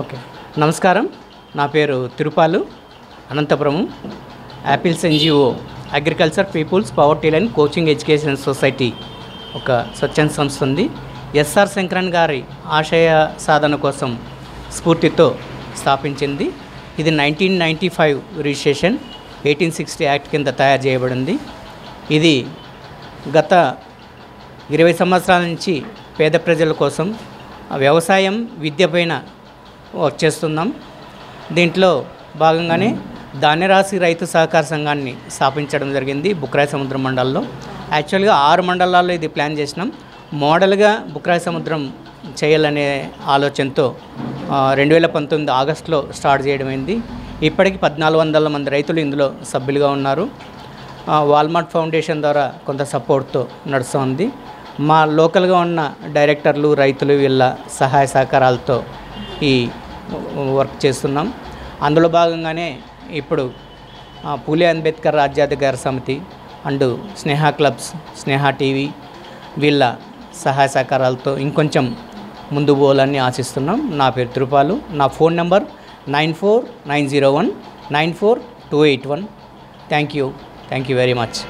okay నమస్కారం నా పేరు Tirupalu Anantapuram apples NGO agriculture peoples poverty and coaching education society ఒక స్వచ్ఛంద సంస్థ ఉంది ఎస్ఆర్ శంకరన్ గారి ఆశయ సాధన కోసం స్ఫూర్తితో స్థాపించింది ఇది 1995 రిజిస్ట్రేషన్ 1860 యాక్ట్ కింద తయారు చేయబడింది ఇది గత 20 సంవత్సరాల నుంచి పేద ప్రజల కోసం వ్యవసాయం విద్యపైన వర్క్ చేస్తున్నాం దీంట్లో భాగంగానే దానిరాశి రైతు సహకార సంఘాన్ని స్థాపించడం జరిగింది బుక్కరాయసముద్రం మండలంలో యాక్చువల్గా 6 మండలాల్లో ఇది ప్లాన్ చేసినాం మోడల్గా బుక్కరాయసముద్రం చేయాలనే ఆలోచనతో 2019 ఆగస్టులో స్టార్ట్ చేయడమైంది ఇప్పటికి 1400 మంది రైతులు ఇందులో సభ్యులుగా ఉన్నారు వాల్మార్ట్ ఫౌండేషన్ ద్వారా కొంత సపోర్ట్తో నడుస్తుంది మా లోకల్గా ఉన్న డైరెక్టర్లు రైతులు వీళ్ళ సహాయ సహకారాలతో ఈ వర్క్ చేస్తున్నాం అందులో భాగంగానే ఇప్పుడు పూలే అంబేద్కర్ రాజ్యాధికార సమితి and Sneha clubs Sneha TV వీళ్ళ సహాయ సహకారాలతో ఇంకొంచెం ముందు పోవాలని ఆశిస్తున్నాం నా పేరు తిరుపాలు నా phone number 9490194281 thank you very much